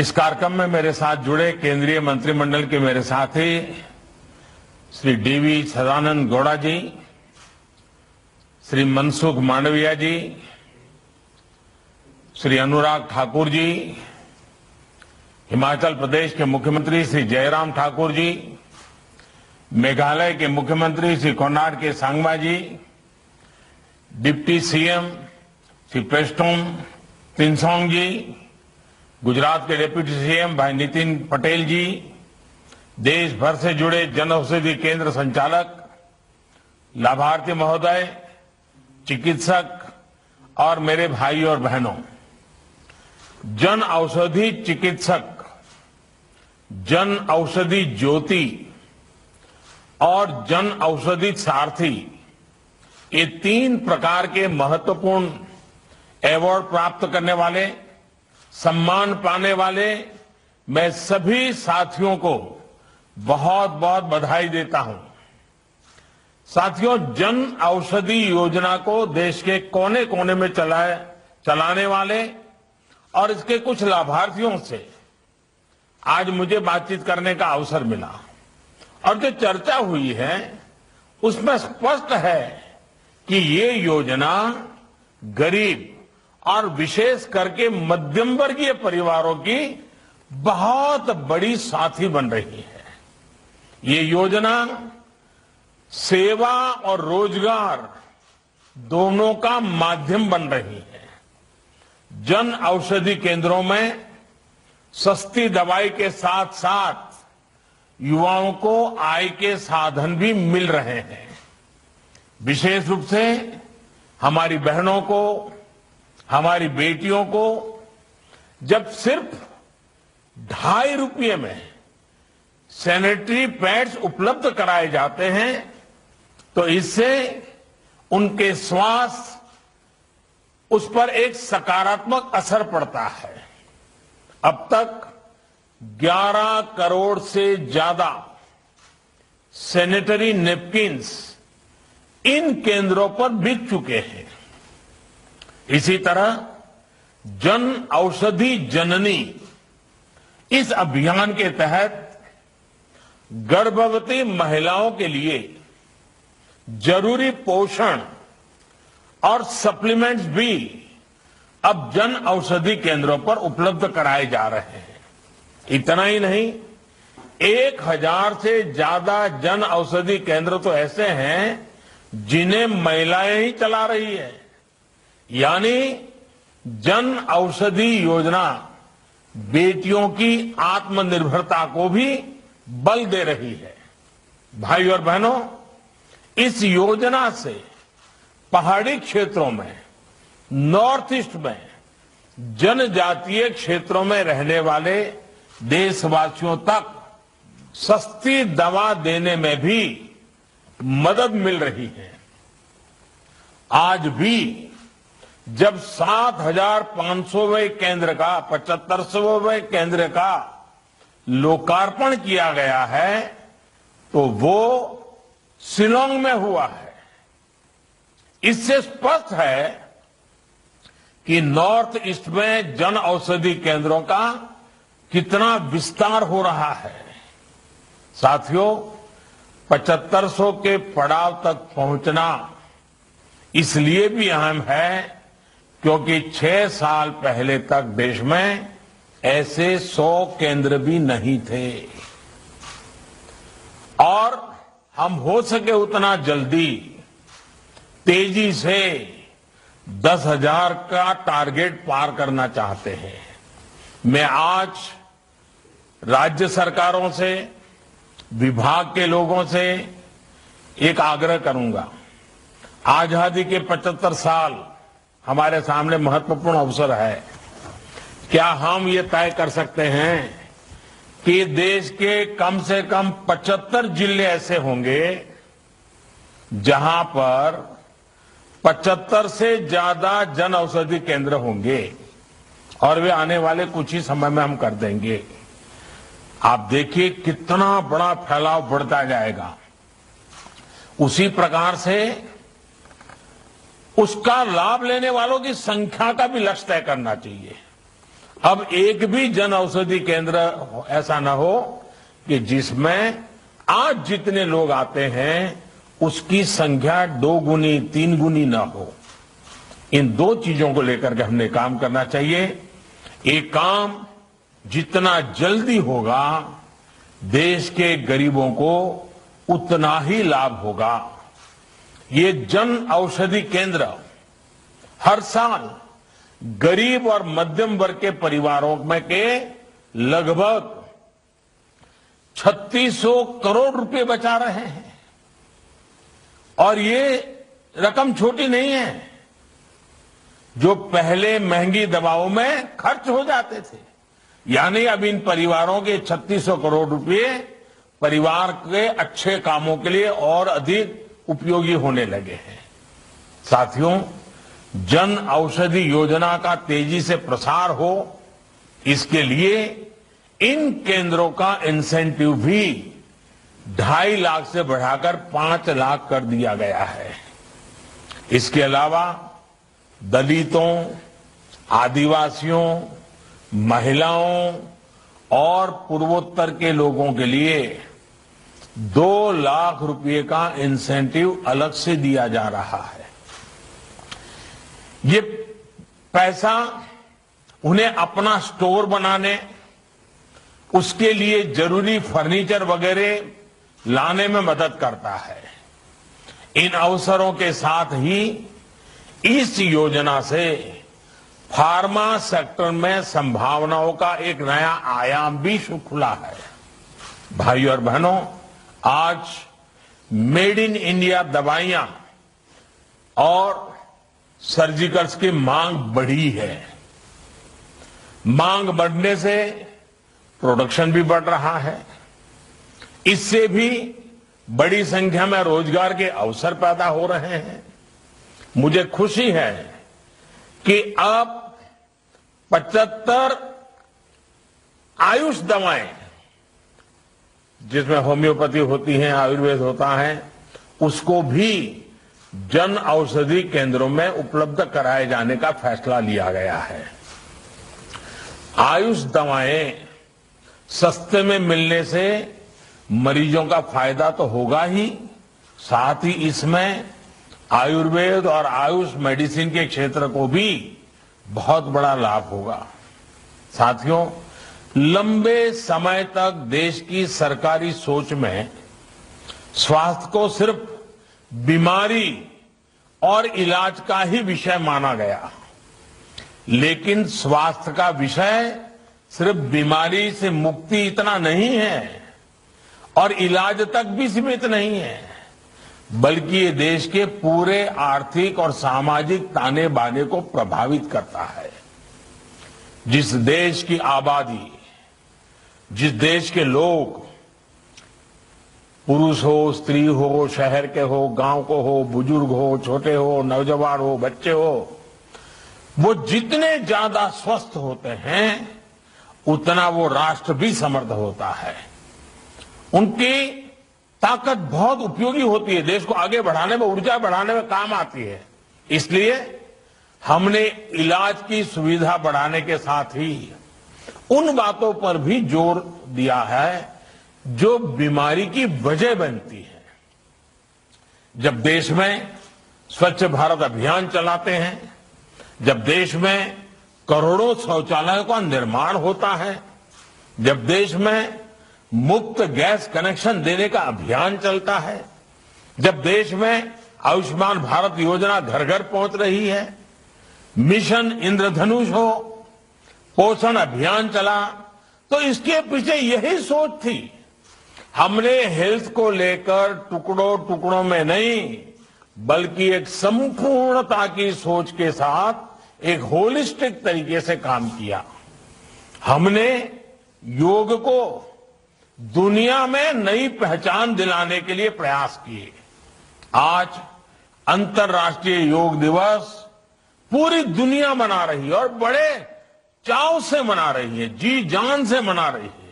इस कार्यक्रम में मेरे साथ जुड़े केंद्रीय मंत्रिमंडल के मेरे साथी श्री DV सदानंद गौड़ा जी, श्री मनसुख मांडविया जी, श्री अनुराग ठाकुर जी, हिमाचल प्रदेश के मुख्यमंत्री श्री जयराम ठाकुर जी, मेघालय के मुख्यमंत्री श्री कोनार्ड के सांगमा जी, डिप्टी CM श्री पेस्टों पिनसोंग जी, गुजरात के डिप्टी CM भाई नितिन पटेल जी, देश भर से जुड़े जन औषधि केंद्र संचालक, लाभार्थी महोदय, चिकित्सक और मेरे भाई और बहनों, जन औषधि चिकित्सक, जन औषधि ज्योति और जन औषधि सारथी, ये तीन प्रकार के महत्वपूर्ण अवार्ड प्राप्त करने वाले, सम्मान पाने वाले मैं सभी साथियों को बहुत बहुत बधाई देता हूं। साथियों, जन औषधि योजना को देश के कोने कोने में चलाने वाले और इसके कुछ लाभार्थियों से आज मुझे बातचीत करने का अवसर मिला और जो चर्चा हुई है उसमें स्पष्ट है कि ये योजना गरीब और विशेष करके मध्यम वर्गीय परिवारों की बहुत बड़ी साथी बन रही है। ये योजना सेवा और रोजगार दोनों का माध्यम बन रही है। जन औषधि केंद्रों में सस्ती दवाई के साथ साथ युवाओं को आय के साधन भी मिल रहे हैं। विशेष रूप से हमारी बहनों को, हमारी बेटियों को जब सिर्फ 2.5 रुपये में सैनिटरी पैड्स उपलब्ध कराए जाते हैं तो इससे उनके स्वास्थ्य उस पर एक सकारात्मक असर पड़ता है। अब तक 11 करोड़ से ज्यादा सैनिटरी नैपकिन्स इन केंद्रों पर बिक चुके हैं। इसी तरह जन औषधि जननी इस अभियान के तहत गर्भवती महिलाओं के लिए जरूरी पोषण और सप्लीमेंट्स भी अब जन औषधि केंद्रों पर उपलब्ध कराए जा रहे हैं। इतना ही नहीं, 1000 से ज्यादा जन औषधि केंद्र तो ऐसे हैं जिन्हें महिलाएं ही चला रही है। यानी जन औषधि योजना बेटियों की आत्मनिर्भरता को भी बल दे रही है। भाई और बहनों, इस योजना से पहाड़ी क्षेत्रों में, नॉर्थ ईस्ट में, जनजातीय क्षेत्रों में रहने वाले देशवासियों तक सस्ती दवा देने में भी मदद मिल रही है। आज भी जब 7500वें केंद्र का 7500वें केंद्र का लोकार्पण किया गया है तो वो शिलांग में हुआ है। इससे स्पष्ट है कि नॉर्थ ईस्ट में जन औषधि केंद्रों का कितना विस्तार हो रहा है। साथियों, 7500 के पड़ाव तक पहुंचना इसलिए भी अहम है क्योंकि 6 साल पहले तक देश में ऐसे 100 केंद्र भी नहीं थे और हम हो सके उतना जल्दी तेजी से 10,000 का टारगेट पार करना चाहते हैं। मैं आज राज्य सरकारों से, विभाग के लोगों से एक आग्रह करूंगा। आजादी के 75 साल हमारे सामने महत्वपूर्ण अवसर है। क्या हम ये तय कर सकते हैं कि देश के कम से कम 75 जिले ऐसे होंगे जहां पर 75 से ज्यादा जन औषधि केंद्र होंगे और वे आने वाले कुछ ही समय में हम कर देंगे। आप देखिए कितना बड़ा फैलाव बढ़ता जाएगा। उसी प्रकार से उसका लाभ लेने वालों की संख्या का भी लक्ष्य तय करना चाहिए। अब एक भी जन औषधि केंद्र ऐसा ना हो कि जिसमें आज जितने लोग आते हैं उसकी संख्या 2 गुनी 3 गुनी ना हो। इन 2 चीजों को लेकर के हमने काम करना चाहिए। ये काम जितना जल्दी होगा देश के गरीबों को उतना ही लाभ होगा। ये जन औषधि केंद्र हर साल गरीब और मध्यम वर्ग के परिवारों में के लगभग 3600 करोड़ रुपए बचा रहे हैं, और ये रकम छोटी नहीं है जो पहले महंगी दवाओं में खर्च हो जाते थे। यानी अब इन परिवारों के 3600 करोड़ रुपए परिवार के अच्छे कामों के लिए और अधिक उपयोगी होने लगे हैं। साथियों, जन औषधि योजना का तेजी से प्रसार हो, इसके लिए इन केंद्रों का इंसेंटिव भी 2.5 लाख से बढ़ाकर 5 लाख कर दिया गया है। इसके अलावा दलितों, आदिवासियों, महिलाओं और पूर्वोत्तर के लोगों के लिए 2 लाख रुपए का इंसेंटिव अलग से दिया जा रहा है। ये पैसा उन्हें अपना स्टोर बनाने, उसके लिए जरूरी फर्नीचर वगैरह लाने में मदद करता है। इन अवसरों के साथ ही इस योजना से फार्मा सेक्टर में संभावनाओं का एक नया आयाम भी खुला है। भाइयों और बहनों, आज मेड इन इंडिया दवाइयां और सर्जिकल्स की मांग बढ़ी है। मांग बढ़ने से प्रोडक्शन भी बढ़ रहा है, इससे भी बड़ी संख्या में रोजगार के अवसर पैदा हो रहे हैं। मुझे खुशी है कि अब 75 आयुष दवाएं, जिसमें होम्योपैथी होती है, आयुर्वेद होता है, उसको भी जन औषधि केंद्रों में उपलब्ध कराए जाने का फैसला लिया गया है। आयुष दवाएं सस्ते में मिलने से मरीजों का फायदा तो होगा ही, साथ ही इसमें आयुर्वेद और आयुष मेडिसिन के क्षेत्र को भी बहुत बड़ा लाभ होगा। साथियों, लंबे समय तक देश की सरकारी सोच में स्वास्थ्य को सिर्फ बीमारी और इलाज का ही विषय माना गया, लेकिन स्वास्थ्य का विषय सिर्फ बीमारी से मुक्ति इतना नहीं है और इलाज तक भी सीमित नहीं है, बल्कि ये देश के पूरे आर्थिक और सामाजिक ताने बाने को प्रभावित करता है। जिस देश की आबादी, जिस देश के लोग, पुरुष हो, स्त्री हो, शहर के हो, गांव को हो, बुजुर्ग हो, छोटे हो, नौजवान हो, बच्चे हो, वो जितने ज्यादा स्वस्थ होते हैं उतना वो राष्ट्र भी समर्थ होता है। उनकी ताकत बहुत उपयोगी होती है, देश को आगे बढ़ाने में, ऊर्जा बढ़ाने में काम आती है। इसलिए हमने इलाज की सुविधा बढ़ाने के साथ ही उन बातों पर भी जोर दिया है जो बीमारी की वजह बनती है। जब देश में स्वच्छ भारत अभियान चलाते हैं, जब देश में करोड़ों शौचालयों का निर्माण होता है, जब देश में मुफ्त गैस कनेक्शन देने का अभियान चलता है, जब देश में आयुष्मान भारत योजना घर घर पहुंच रही है, मिशन इंद्रधनुष हो, पोषण अभियान चला, तो इसके पीछे यही सोच थी। हमने हेल्थ को लेकर टुकड़ों टुकड़ों में नहीं, बल्कि एक संपूर्णता की सोच के साथ एक होलिस्टिक तरीके से काम किया। हमने योग को दुनिया में नई पहचान दिलाने के लिए प्रयास किए। आज अंतर्राष्ट्रीय योग दिवस पूरी दुनिया मना रही है और बड़े चाव से मना रही है, जी जान से मना रही है।